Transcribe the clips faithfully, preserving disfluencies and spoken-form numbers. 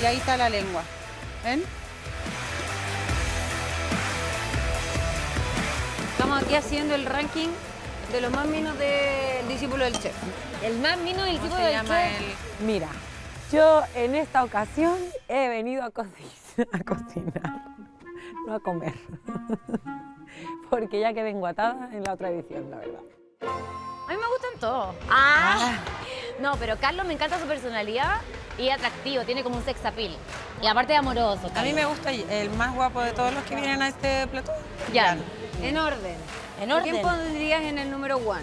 Y ahí está la lengua. ¿Ven? Estamos aquí haciendo el ranking de los más minos del Discípulo del Chef. El más mino del Discípulo del Chef. El... Mira, yo en esta ocasión he venido a, co a cocinar, no a comer. Porque ya quedé enguatada en la otra edición, la verdad. A mí me gustan todos. Ah. No, pero Carlos me encanta su personalidad y atractivo, tiene como un sex appeal. Y aparte de amoroso, Carlos. A mí me gusta el más guapo de todos los que vienen a este plató. Ya. En orden. ¿En orden? ¿Quién pondrías en el número uno?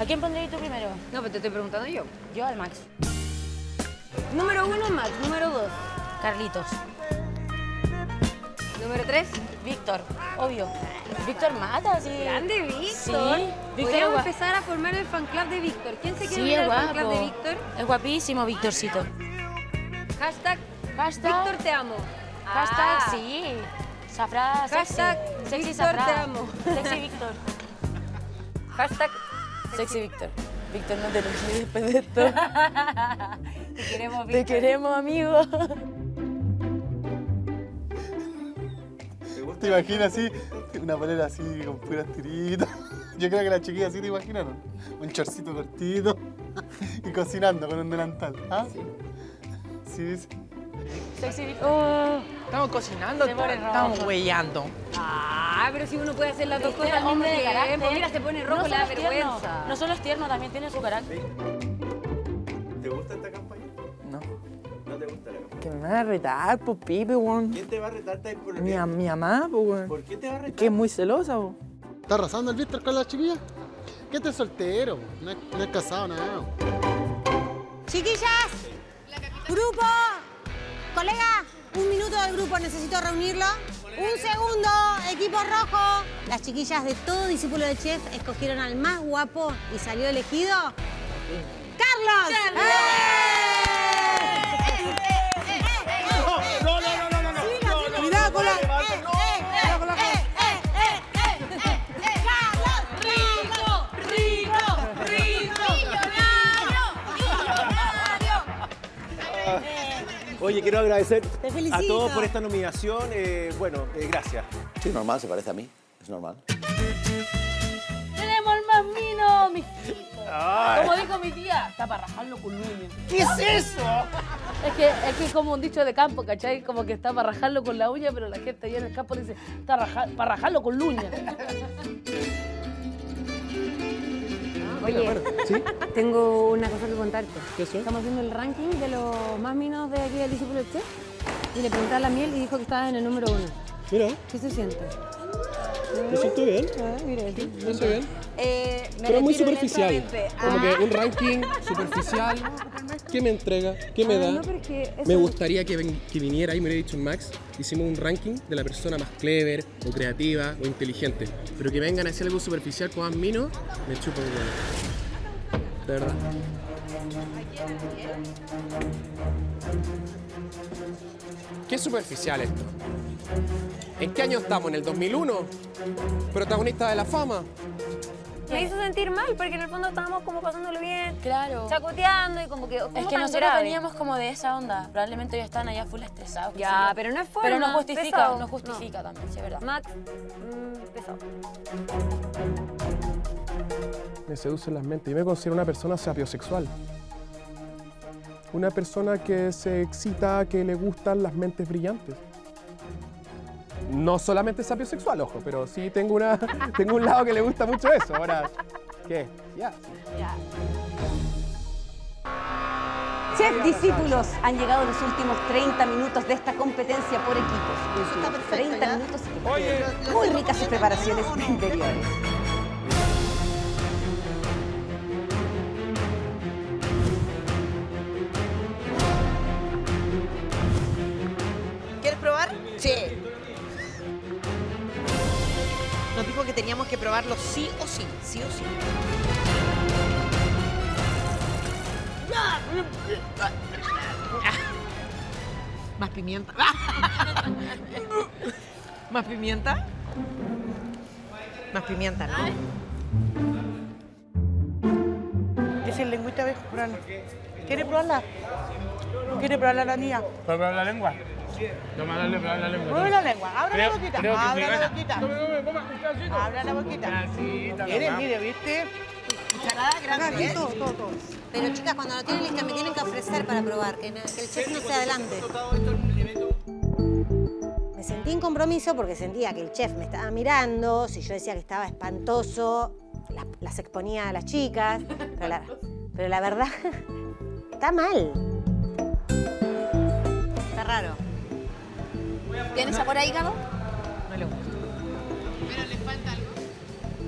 ¿A quién pondrías tú primero? No, pero te estoy preguntando yo. Yo al Max. Número uno, Max. Número dos, Carlitos. Número tres, Víctor. Obvio. Víctor mata, sí. Grande Víctor. Sí. Podríamos empezar a formar el fan club de Víctor. ¿Quién se quiere sí, unir al fan club de Víctor? Es guapísimo, Víctorcito. Hashtag, hashtag Víctor te amo. Hashtag, ah. sí. Safra, hashtag sexy, Víctor safra. Te amo. Sexy Víctor. Hashtag sexy Víctor. Víctor, no te lo olvides después de esto. Te queremos, Víctor. Te queremos, amigo. ¿Vos te imaginas así? Una polera así con puras tiritas. Yo creo que las chiquillas así te imaginaron. Un chorcito cortito y cocinando con un delantal. ¿Ah? Sí. Sí, sí. Sexy Víctor. Oh. Estamos cocinando, estamos huellando. Ah, pero si uno puede hacer las dos cosas, hombre de carácter. Pues mira, se pone rojo la vergüenza. No solo es tierno, también tiene su carácter. ¿Te gusta esta campaña? No. ¿No te gusta la campaña? Que me van a retar, pues, Pipe, weón. ¿Quién te va a retar? Por mi, mi mamá, pues, weón. ¿Por qué te va a retar? Que es muy celosa, weón. ¿Está arrasando el Víctor con las chiquillas? Que este es soltero, no es, no es casado, nada. Chiquillas, grupo, colega. Un minuto del grupo, necesito reunirlo. Un segundo, equipo rojo. Las chiquillas de todo Discípulo de Chef escogieron al más guapo y salió elegido... ¡Carlos! ¡No, no, no, no, no! no, no ¡Cuidado con la... ¡Carlos! ¡Rico! ¡Rico! ¡Rico! Oye, quiero agradecer a todos por esta nominación. Eh, bueno, eh, gracias. Sí, es normal, se parece a mí. Es normal. ¡Tenemos el más mino, mijito! Como dijo mi tía, está para rajarlo con uña. ¿Qué es eso? Es que, es que es como un dicho de campo, ¿cachai? Como que está para rajarlo con la uña, pero la gente allá en el campo le dice, está raja, para rajarlo con la uña. Oye, ¿sí? Tengo una cosa que contarte. ¿Qué es? Estamos haciendo el ranking de los más minos de aquí del Discípulo del Chef. Y le pregunté a la Miel y dijo que estaba en el número uno. Mira. ¿Qué se siente? Me siento bien. Ah, mira. Sí, me siento bien. Eh, me Pero es muy superficial. Como ah. que un ranking superficial. ¿Qué me entrega? ¿Qué me ah, da? No, eso... Me gustaría que, ven, que viniera, y me lo he dicho en Max, hicimos un ranking de la persona más clever, o creativa, o inteligente. Pero que vengan a hacer algo superficial con más mino, me chupa un huevo. De verdad. ¿Qué es superficial esto? ¿En qué año estamos? ¿En el dos mil uno? ¿Protagonista de la fama? Me hizo sentir mal, porque en el fondo estábamos como pasándolo bien, claro, chacoteando y como que... Es que nosotros grave? veníamos como de esa onda. Probablemente hoy están allá full estresados. Ya, sea, pero no es forma. Pero nos justifica, pesado. nos justifica no. también, sí, es verdad. Max, mmm, pesado. Me seducen las mentes. Yo me considero una persona sapiosexual. Una persona que se excita, que le gustan las mentes brillantes. No solamente sapiosexual, ojo, pero sí tengo, una, tengo un lado que le gusta mucho eso. Ahora, ¿qué? Ya. Yeah. Chef discípulos, han llegado los últimos treinta minutos de esta competencia por equipos. Está perfecto, treinta minutos y Oye, muy ricas sus preparaciones no, no, no. interiores. ¿Quieres probar? Sí. Nos dijo que teníamos que probarlo sí o sí, sí o sí. Más pimienta. Más pimienta. Más pimienta, ¿no? Es el lengüita de Jurano. ¿Quiere probarla? ¿Quiere probar la lengua? ¿Puedo probar la lengua? Toma, dale, probar la lengua. Prueba la lengua. Abre la boquita. Abre la boquita. Abre la boquita. Mire, mire, ¿viste? Cucharada grande, ¿eh? Todo, todo, todo. Pero, chicas, cuando lo tienen lista me tienen que ofrecer para probar. Que el chef no se adelante. Me sentí en compromiso porque sentía que el chef me estaba mirando. Si yo decía que estaba espantoso, las, las exponía a las chicas. Pero la, pero la verdad, está mal. Está raro. ¿Tienes sabor a hígado? No le gusta. Pero le falta algo.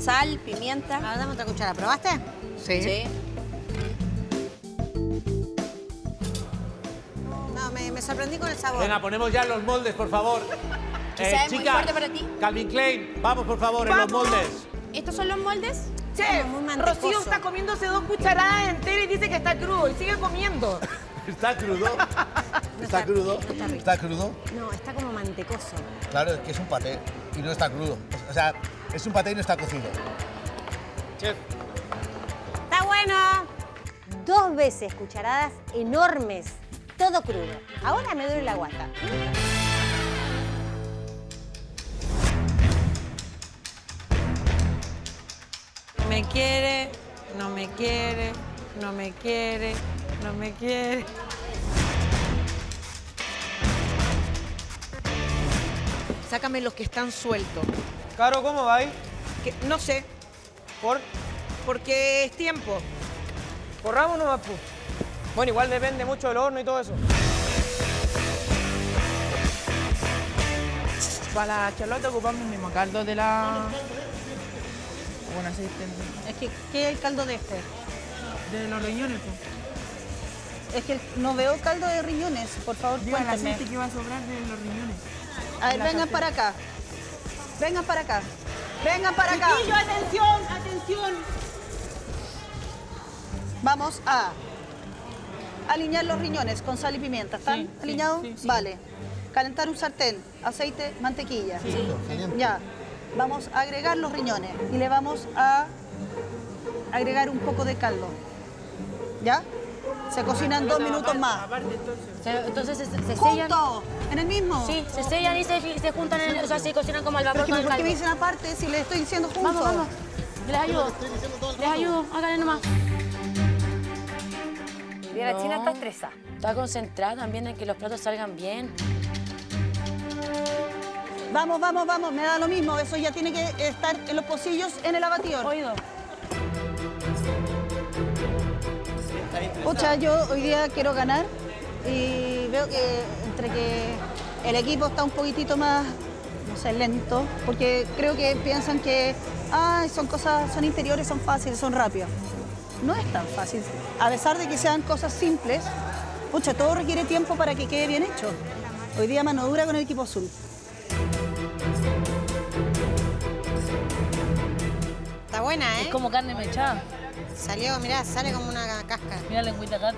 Sal, pimienta. Ahora dame otra cuchara. ¿Probaste? Sí. Sí. Me, me sorprendí con el sabor. Venga, ponemos ya los moldes, por favor. Quizá eh, es chicas, muy fuerte para ti. Calvin Klein, vamos, por favor, ¡vamos! En los moldes. ¿Estos son los moldes? Che, Rocío está comiéndose dos cucharadas enteras y dice que está crudo y sigue comiendo. ¿Está crudo? No ¿Está, está crudo? No está, ¿Está crudo? No, está como mantecoso. Claro, es que es un paté y no está crudo. O sea, es un paté y no está cocido. Chef. ¡Está bueno! Dos veces cucharadas enormes. Todo crudo. Ahora me duele la guata. Me quiere, no me quiere, no me quiere, no me quiere. Sácame los que están sueltos. Caro, ¿cómo va ahí? Que, no sé. ¿Por? Porque es tiempo. ¿Corramos nomás, pues? Bueno, igual depende mucho del horno y todo eso. Para la charlotte ocupamos el mismo caldo de la... Bueno, así está. Es que, ¿qué es el caldo de este? De los riñones, pues. Es que no veo caldo de riñones, por favor, cuéntame. La gente que va a sobrar de los riñones. A ver, vengan para acá. Vengan para acá. Vengan para acá. Chiquillo, atención, atención. Vamos a... alinear los riñones con sal y pimienta. ¿Están sí, alineados? Sí, sí. Vale. Calentar un sartén, aceite, mantequilla. Sí. Ya. Vamos a agregar los riñones y le vamos a agregar un poco de caldo. ¿Ya? Se cocinan dos minutos más. Entonces se, se sellan. ¿Juntos? ¿En el mismo? Sí, se sellan y se, se juntan, en el, o sea, se cocinan como al vapor con el caldo. ¿Por qué me dicen aparte si les estoy diciendo juntos? Vamos, vamos. Les ayudo. Les ayudo. Háganle nomás. Mira, no, la China está estresada. Está concentrada también en que los platos salgan bien. Vamos, vamos, vamos. Me da lo mismo. Eso ya tiene que estar en los pocillos en el abatidor. Oído. Pucha, yo hoy día quiero ganar y veo que entre que el equipo está un poquitito más, no sé, lento, porque creo que piensan que ay, son cosas, son interiores, son fáciles, son rápidas. No es tan fácil. A pesar de que sean cosas simples, pucha, todo requiere tiempo para que quede bien hecho. Hoy día mano dura con el equipo azul. Está buena, ¿eh? Es como carne mechada. Salió, mirá, sale como una casca. Mirá la lengüita gato.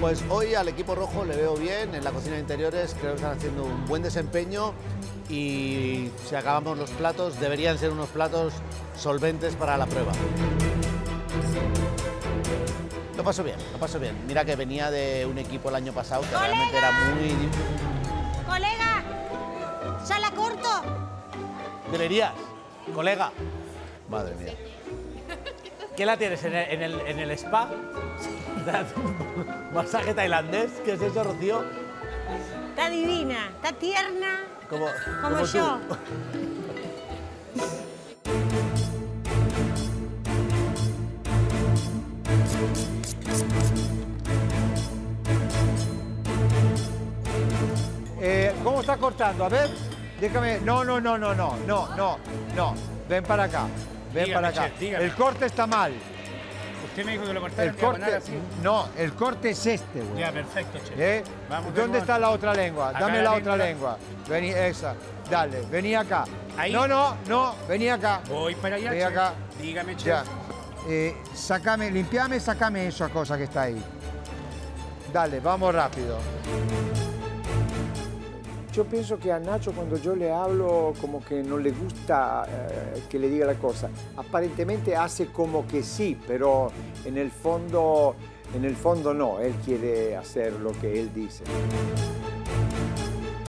Pues hoy al equipo rojo le veo bien. En la cocina de interiores creo que están haciendo un buen desempeño. Y si acabamos los platos, deberían ser unos platos solventes para la prueba. Lo pasó bien, lo pasó bien. Mira que venía de un equipo el año pasado que ¡colega! Realmente era muy... ¡Colega! ¡Ya la corto! Deberías, colega. Madre mía. ¿Qué la tienes? ¿En el, en el, en el spa? ¿Masaje tailandés? ¿Qué es eso, Rocío? Está divina, está tierna. Como, como, como yo. Eh, ¿Cómo está cortando? A ver, déjame. No, no, no, no, no, no, no, no. Ven para acá, ven dígame, para acá. Chef, el corte está mal. Usted me dijo que lo cortara. El corte, así. No, el corte es este, güey. Ya, perfecto, chef. ¿Eh? Vamos, ¿dónde está la otra lengua? Acá dame la, la otra lengua. Vení, esa. Dale, vení acá. Ahí. No, no, no, vení acá. Voy para allá, vení acá. Dígame, chef. Ya. Eh, sacame, limpiame, sacame esa cosa que está ahí. Dale, vamos rápido. Yo pienso que a Nacho cuando yo le hablo como que no le gusta eh, que le diga la cosa. Aparentemente hace como que sí, pero en el fondo En el fondo no, él quiere hacer lo que él dice.